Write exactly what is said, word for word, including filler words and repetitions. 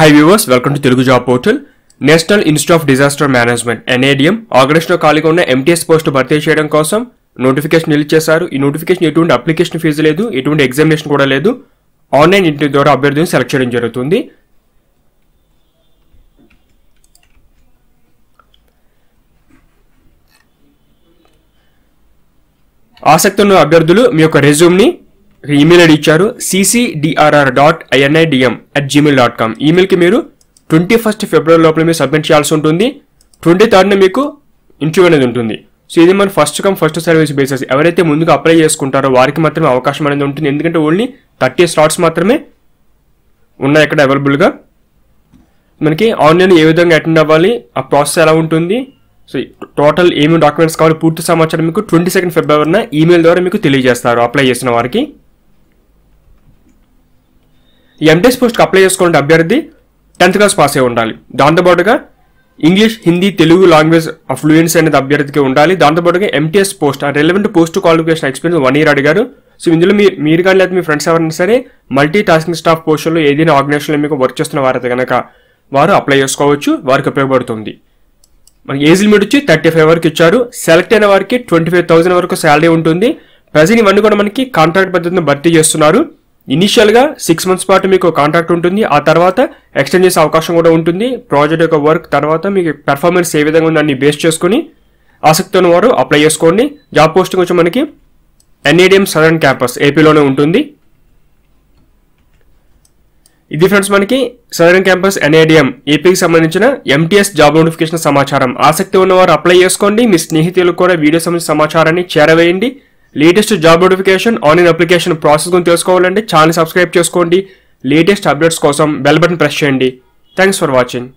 Hi viewers, welcome to Telugu Job Portal. National Institute of Disaster Management N I D M organizational ఖాళీగా ఉన్న M T S post భర్తీ చేయడం కోసం notification release చేశారు. ఈ notification ఎటువంటి అప్లికేషన్ ఫీజు లేదు, ఎటువంటి ఎగ్జామినేషన్ కూడా లేదు. ఆన్లైన్ ఇంటర్వ్యూ ద్వారా అభ్యర్థులను సెలెక్ట్ చేయడం జరుగుతుంది. ఆసక్తి ఉన్న అభ్యర్థులు మీ యొక్క రెజ్యూమ్ని ఈమెయిల్ ఐడి ఇచ్చారు c c d r r dot i n i d m at gmail dot com. ఈమెయిల్కి మీరు ట్వంటీ ఫస్ట్ ఫిబ్రవరి లోపల మీరు సబ్మిట్ చేయాల్సి ఉంటుంది. ట్వంటీ థర్డ్న మీకు ఇంటర్వ్యూ అనేది ఉంటుంది. సో ఇది మన first come first service basis. ఎవరైతే ముందుగా అప్లై చేసుకుంటారో వారికి మాత్రమే అవకాశం అనేది ఉంటుంది. ఎందుకంటే ఓన్లీ థర్టీ స్లాట్స్ మాత్రమే ఉన్నాయి ఇక్కడ అవైలబుల్గా. మనకి ఆన్లైన్లో ఏ విధంగా అటెండ్ అవ్వాలి, ఆ ప్రాసెస్ ఎలా ఉంటుంది, సో టోటల్ ఏమేమి డాక్యుమెంట్స్ కావాలి, పూర్తి సమాచారం మీకు ట్వంటీ సెకండ్ ఫిబ్రవరిన ఈమెయిల్ ద్వారా మీకు తెలియజేస్తారు అప్లై చేసిన వారికి. ఈ M T S పోస్ట్కి అప్లై చేసుకునే అభ్యర్థి టెన్త్ క్లాస్ పాస్ అయి ఉండాలి. దాంతోపాటుగా English, Hindi, Telugu language fluency అనేది అభ్యర్థికి ఉండాలి. దాంతోపాటుగా M T S పోస్ట్ ఆ relevant post qualification experience one year అడిగారు. సో ఇందులో మీ మీరు కానీ లేదా మీ ఫ్రెండ్స్ ఎవరైనా సరే మల్టీ టాస్కింగ్ స్టాఫ్ పోస్టుల్లో ఏదైనా ఆర్గనైజేషన్లో మీకు వర్క్ చేస్తున్న వారైతే కనుక వారు అప్లై చేసుకోవచ్చు, వారికి ఉపయోగపడుతుంది. మనకి ఏజ్ లిమిట్ వచ్చి థర్టీ ఫైవ్ వరకు ఇచ్చారు. సెలెక్ట్ అయిన వారికి ట్వంటీ ఫైవ్ థౌసండ్ వరకు శాలరీ ఉంటుంది. ప్రజెంట్ ఇవన్నీ కూడా మనకి కాంట్రాక్ట్ పద్ధతిని భర్తీ చేస్తున్నారు. ఇనీషియల్గా సిక్స్ మంత్స్ పాటు మీకు కాంట్రాక్ట్ ఉంటుంది. ఆ తర్వాత ఎక్స్టెండ్ చేసే అవకాశం కూడా ఉంటుంది. ప్రాజెక్ట్ యొక్క వర్క్ తర్వాత మీకు పెర్ఫార్మెన్స్ ఏ విధంగా ఉందని బేస్ చేసుకుని ఆసక్తి ఉన్న వారు అప్లై చేసుకోండి. జాబ్ పోస్టింగ్ వచ్చి మనకి N I D M southern campus ఏపీలోనే ఉంటుంది. ఇది ఫ్రెండ్స్ మనకి southern campus N I D M ఏపీకి సంబంధించిన M T S job notification సమాచారం. ఆసక్తి ఉన్నవారు అప్లై చేసుకోండి. మీ స్నేహితులకు కూడా వీడియో సంబంధించిన సమాచారాన్ని చేరవేయండి. Latest job notification, online application process గురించి తెలుసుకోవాలంటే ఛానల్ సబ్స్క్రైబ్ చేసుకోండి. లేటెస్ట్ అప్డేట్స్ కోసం బెల్ బటన్ ప్రెస్ చేయండి. Thanks for watching.